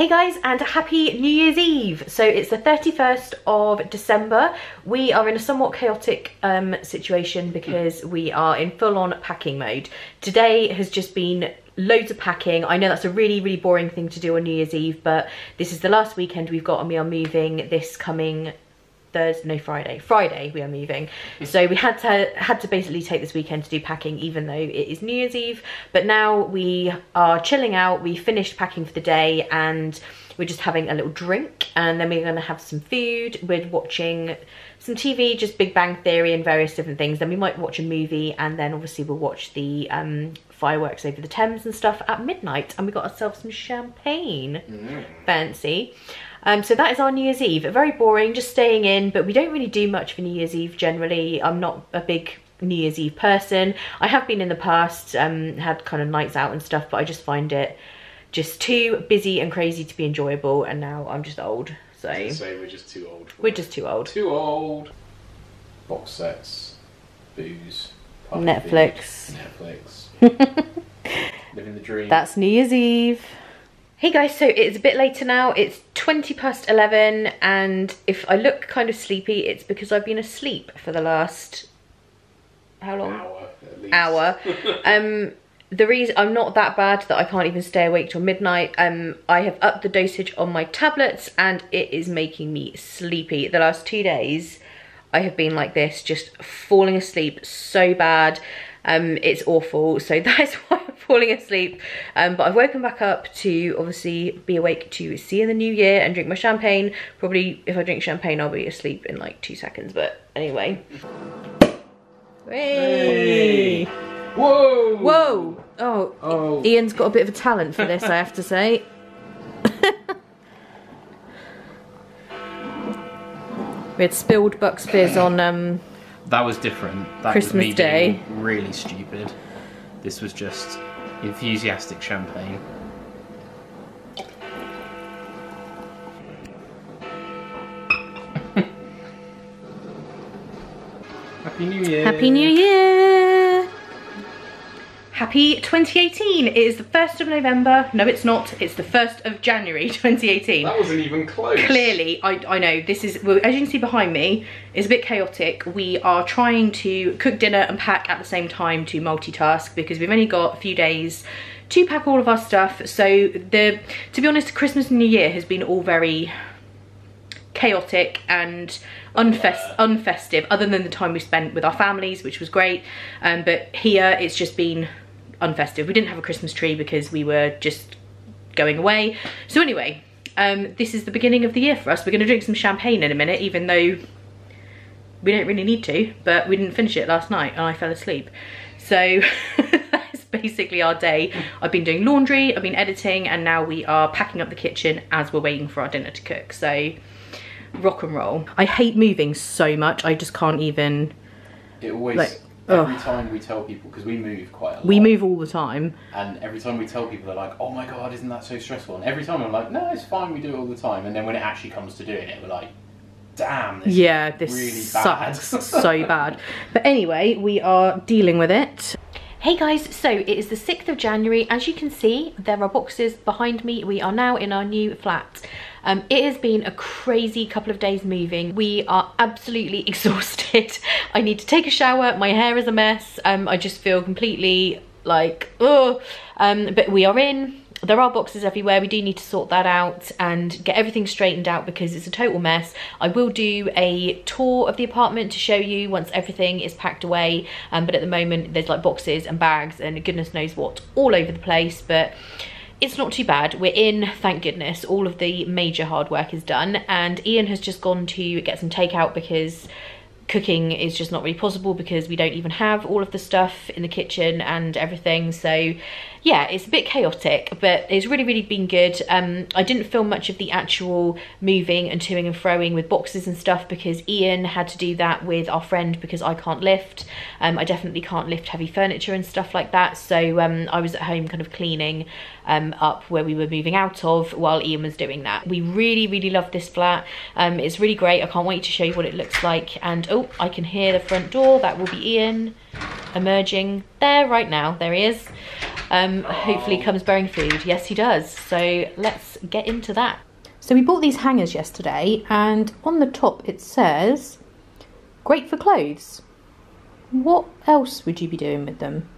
Hey guys, and happy New Year's Eve. So it's the 31st of December. We are in a somewhat chaotic situation because we are in full-on packing mode. Today has just been loads of packing. I know that's a really boring thing to do on New Year's Eve, but this is the last weekend we've got and we are moving this coming Friday we are moving. So we had to basically take this weekend to do packing, even though it is New Year's Eve. But now we are chilling out. We finished packing for the day and we're just having a little drink, and then we're going to have some food. We're watching some TV, just Big Bang Theory and various different things. Then we might watch a movie, and then obviously we'll watch the fireworks over the Thames and stuff at midnight. And we got ourselves some champagne. Fancy. So that is our New Year's Eve. Very boring, just staying in, but we don't really do much for New Year's Eve generally. I'm not a big New Year's Eve person. I have been in the past, had kind of nights out and stuff, but I just find it just too busy and crazy to be enjoyable, and now I'm just old, so. So we're just too old. We're just too old. Too old. Box sets, booze, Netflix. Netflix. Living the dream. That's New Year's Eve. Hey guys, so it's a bit later now. It's 11:20, and if I look kind of sleepy, it's because I've been asleep for the last, how long? Hour, at least. Hour. The reason I'm not that bad that I can't even stay awake till midnight, I have upped the dosage on my tablets, and it is making me sleepy. The last 2 days, I have been like this, just falling asleep so bad. It's awful, so that is why I'm falling asleep, but I've woken back up to obviously be awake to see in the new year and drink my champagne. Probably if I drink champagne I'll be asleep in like 2 seconds, but anyway. Hey. Hey. Whoa! Whoa! Oh, oh, Ian's got a bit of a talent for this, I have to say. We had spilled Bucks Fizz on that was different. That Christmas was me Day. Being really stupid. This was just enthusiastic champagne. Happy New Year. Happy New Year. Happy 2018. It is the 1st of November. No, it's not. It's the 1st of January 2018. That wasn't even close. Clearly, I know. This is, well, as you can see behind me, it's a bit chaotic. We are trying to cook dinner and pack at the same time to multitask, because we've only got a few days to pack all of our stuff. So, to be honest, Christmas and New Year has been all very chaotic and unfestive, other than the time we spent with our families, which was great. But here, it's just been unfestive. We didn't have a Christmas tree because we were just going away. So anyway, this is the beginning of the year for us. We're going to drink some champagne in a minute, even though we don't really need to, but we didn't finish it last night and I fell asleep. So that's basically our day. I've been doing laundry, I've been editing, and now we are packing up the kitchen as we're waiting for our dinner to cook. So rock and roll. I hate moving so much. I just can't even. It always, like, every time we tell people, because we move quite a lot. We move all the time. And every time we tell people, they're like, oh my God, isn't that so stressful? And every time I'm like, no, it's fine, we do it all the time. And then when it actually comes to doing it, we're like, damn, this yeah, this really sucks bad. So bad. But anyway, we are dealing with it. Hey guys, so it is the 6th of January. As you can see, there are boxes behind me. We are now in our new flat. It has been a crazy couple of days moving. We are absolutely exhausted. I need to take a shower. My hair is a mess. I just feel completely like, oh. But we are in. There are boxes everywhere. We do need to sort that out and get everything straightened out because it's a total mess. I will do a tour of the apartment to show you once everything is packed away. But at the moment, there's like boxes and bags and goodness knows what all over the place. But it's not too bad. We're in, thank goodness. All of the major hard work is done, and Ian has just gone to get some takeout because cooking is just not really possible because we don't even have all of the stuff in the kitchen and everything. So yeah, it's a bit chaotic, but it's really been good. I didn't film much of the actual moving and toing and froing with boxes and stuff because Ian had to do that with our friend because I can't lift. I definitely can't lift heavy furniture and stuff like that. So I was at home kind of cleaning up where we were moving out of while Ian was doing that. We really love this flat. It's really great. I can't wait to show you what it looks like. And oh, I can hear the front door. That will be Ian emerging there right now. There he is. hopefully comes bearing food. Yes, he does. So let's get into that. So we bought these hangers yesterday, and on the top it says, great for clothes. What else would you be doing with them?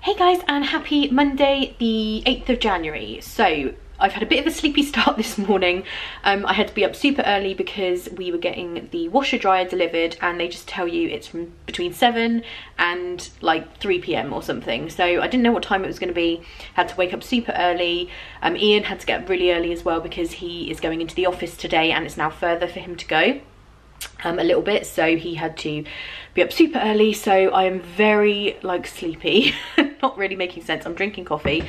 Hey guys, and happy Monday the 8th of January. So I've had a bit of a sleepy start this morning. I had to be up super early because we were getting the washer dryer delivered, and they just tell you it's from between 7 and like 3 PM or something. So I didn't know what time it was gonna be. Had to wake up super early. Ian had to get up really early as well because he is going into the office today, and it's now further for him to go a little bit. So he had to be up super early. So I am very like sleepy, not really making sense. I'm drinking coffee.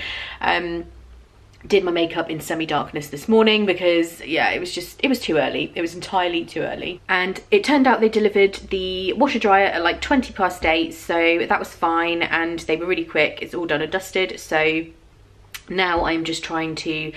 Did my makeup in semi-darkness this morning because, yeah, it was too early. It was entirely too early. And it turned out they delivered the washer-dryer at like 8:20, so that was fine, and they were really quick. It's all done and dusted, so now I'm just trying to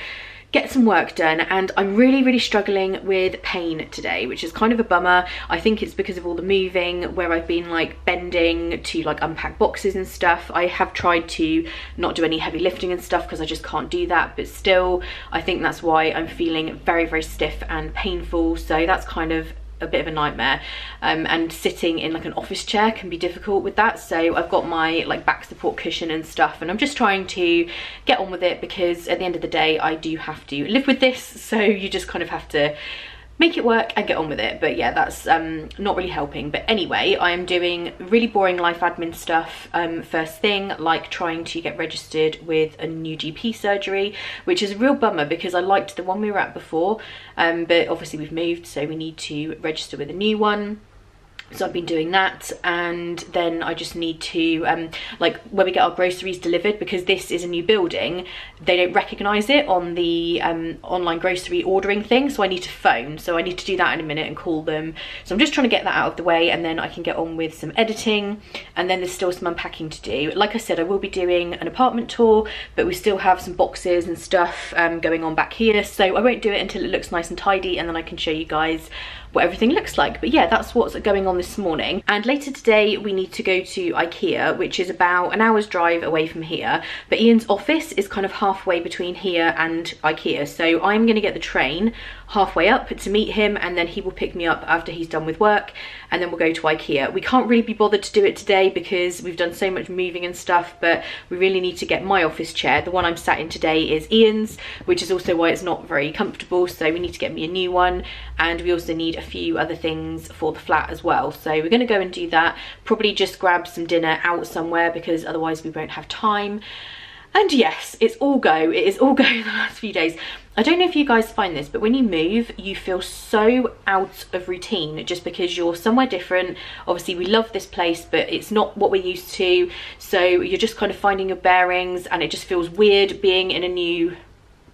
get some work done, and I'm really struggling with pain today, which is kind of a bummer. I think it's because of all the moving where I've been like bending to like unpack boxes and stuff. I have tried to not do any heavy lifting and stuff because I just can't do that, but still I think that's why I'm feeling very stiff and painful. So that's kind of a bit of a nightmare, and sitting in like an office chair can be difficult with that. So I've got my like back support cushion and stuff, and I'm just trying to get on with it because at the end of the day I do have to live with this, so you just kind of have to make it work and get on with it. But yeah, that's not really helping. But anyway, I am doing really boring life admin stuff first thing, like trying to get registered with a new GP surgery, which is a real bummer because I liked the one we were at before, but obviously we've moved, so we need to register with a new one. So I've been doing that, and then I just need to, like when we get our groceries delivered, because this is a new building, they don't recognise it on the online grocery ordering thing, so I need to phone. So I need to do that in a minute and call them. So I'm just trying to get that out of the way, and then I can get on with some editing, and then there's still some unpacking to do. Like I said, I will be doing an apartment tour, but we still have some boxes and stuff going on back here, so I won't do it until it looks nice and tidy, and then I can show you guys what everything looks like. But yeah, that's what's going on this morning. And later today we need to go to IKEA, which is about an hour's drive away from here, but Ian's office is kind of halfway between here and IKEA, so I'm gonna get the train halfway up to meet him, and then he will pick me up after he's done with work, and then we'll go to IKEA. We can't really be bothered to do it today because we've done so much moving and stuff, but we really need to get my office chair. The one I'm sat in today is Ian's, which is also why it's not very comfortable, so we need to get me a new one, and we also need a few other things for the flat as well. So we're going to go and do that, probably just grab some dinner out somewhere because otherwise we won't have time. And yes, it's all go. It is all go the last few days. I don't know if you guys find this, but when you move, you feel so out of routine just because you're somewhere different. Obviously, we love this place, but it's not what we're used to. So you're just kind of finding your bearings, and it just feels weird being in a new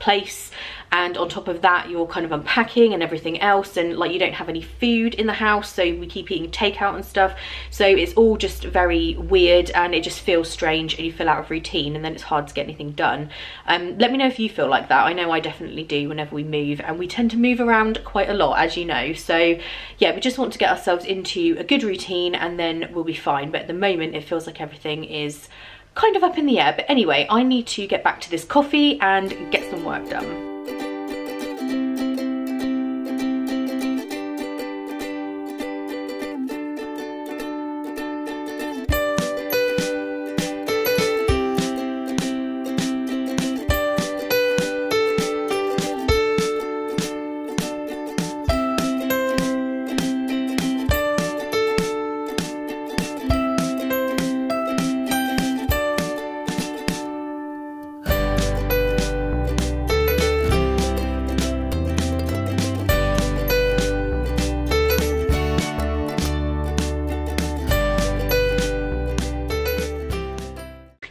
place. And on top of that, you're kind of unpacking and everything else, and like you don't have any food in the house, so we keep eating takeout and stuff. So it's all just very weird, and it just feels strange, and you feel out of routine, and then it's hard to get anything done. Let me know if you feel like that. I know I definitely do whenever we move, and we tend to move around quite a lot, as you know. So yeah, we just want to get ourselves into a good routine, and then we'll be fine. But at the moment, it feels like everything is kind of up in the air. But anyway, I need to get back to this coffee and get some work done.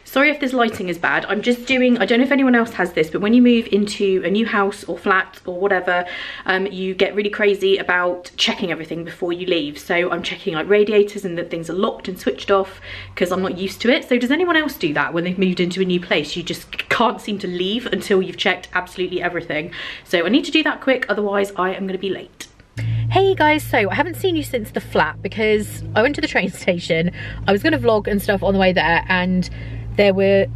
Sorry if this lighting is bad. I'm just doing, I don't know if anyone else has this, but when you move into a new house or flat or whatever, you get really crazy about checking everything before you leave. So I'm checking like radiators and that things are locked and switched off because I'm not used to it. So does anyone else do that when they've moved into a new place? You just can't seem to leave until you've checked absolutely everything. So I need to do that quick, otherwise I am gonna be late. Hey guys, so I haven't seen you since the flat because I went to the train station. I was gonna vlog and stuff on the way there, and there were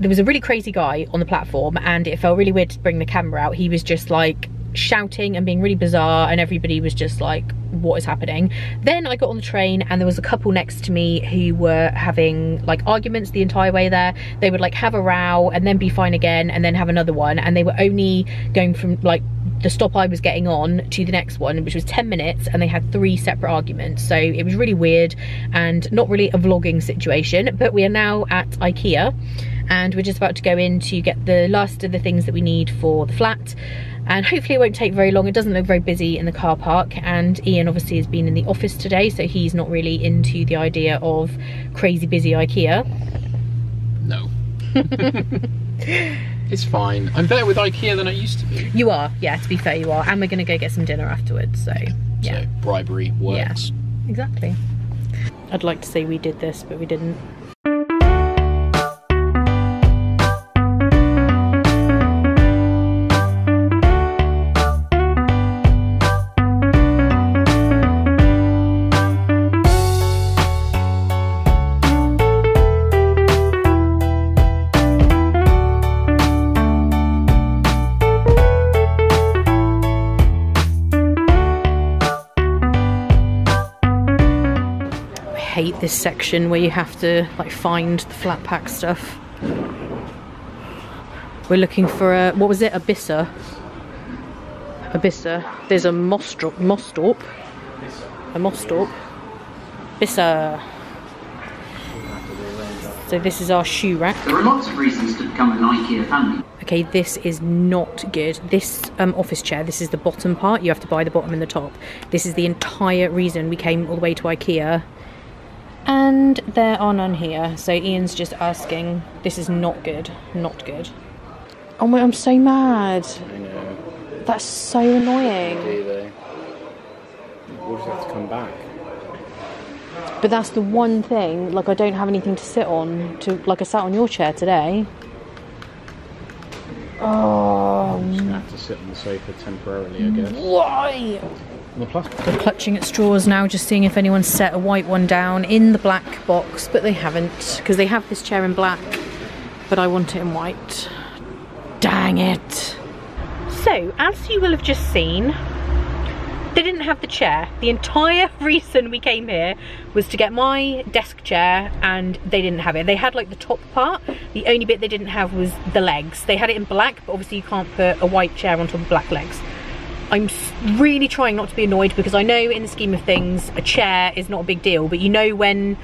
there was a really crazy guy on the platform, and it felt really weird to bring the camera out. He was just like shouting and being really bizarre, and everybody was just like, what is happening? Then I got on the train, and there was a couple next to me who were having like arguments the entire way there. They would like have a row and then be fine again and then have another one, and they were only going from like the stop I was getting on to the next one, which was 10 minutes, and they had 3 separate arguments. So it was really weird and not really a vlogging situation. But we are now at IKEA, and we're just about to go in to get the last of the things that we need for the flat. And hopefully it won't take very long. It doesn't look very busy in the car park, and Ian obviously has been in the office today, so he's not really into the idea of crazy busy IKEA. No. It's fine. I'm better with IKEA than I used to be. You are, yeah, to be fair you are. And we're gonna go get some dinner afterwards, so yeah. So bribery works. Yeah, exactly. I'd like to say we did this, but we didn't. Hate this section where you have to like find the flat pack stuff. We're looking for a, what was it, a Bissa? A Bissa. There's a Mosstorp. Mosstorp. A Mosstorp. Bissa. So this is our shoe rack. There are lots of reasons to become an IKEA family. Okay, this is not good. This office chair, this is the bottom part. You have to buy the bottom and the top. This is the entire reason we came all the way to IKEA. And there are none here, so Ian's just asking. This is not good, not good. Oh my, I'm so mad. I know. That's so annoying. We'll just have to come back. But that's the one thing, like I don't have anything to sit on, to like I sat on your chair today. Oh. I'm just gonna have to sit on the sofa temporarily, I guess. Why? The clutching at straws now, just seeing if anyone's set a white one down in the black box, but they haven't, because they have this chair in black, but I want it in white. Dang it. So, as you will have just seen, they didn't have the chair. The entire reason we came here was to get my desk chair, and they didn't have it. They had like the top part. The only bit they didn't have was the legs. They had it in black, but obviously you can't put a white chair on top of black legs. I'm really trying not to be annoyed, because I know in the scheme of things a chair is not a big deal, but you know when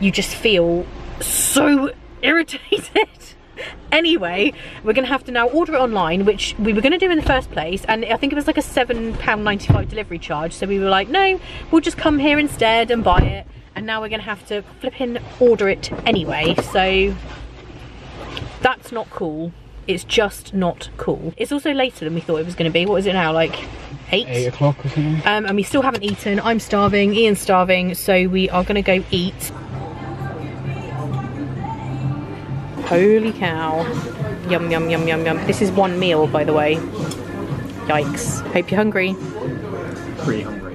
you just feel so irritated. Anyway, we're gonna have to now order it online, which we were gonna do in the first place, and I think it was like a £7.95 delivery charge, so we were like, no, we'll just come here instead and buy it, and now we're gonna have to flipping order it anyway, so that's not cool. It's just not cool. It's also later than we thought it was going to be. What is it now, like 8? 8 o'clock or something. And we still haven't eaten. I'm starving, Ian's starving, so we are going to go eat. Holy cow. Yum, yum, yum, yum, yum. This is one meal, by the way. Yikes. Hope you're hungry. Pretty hungry.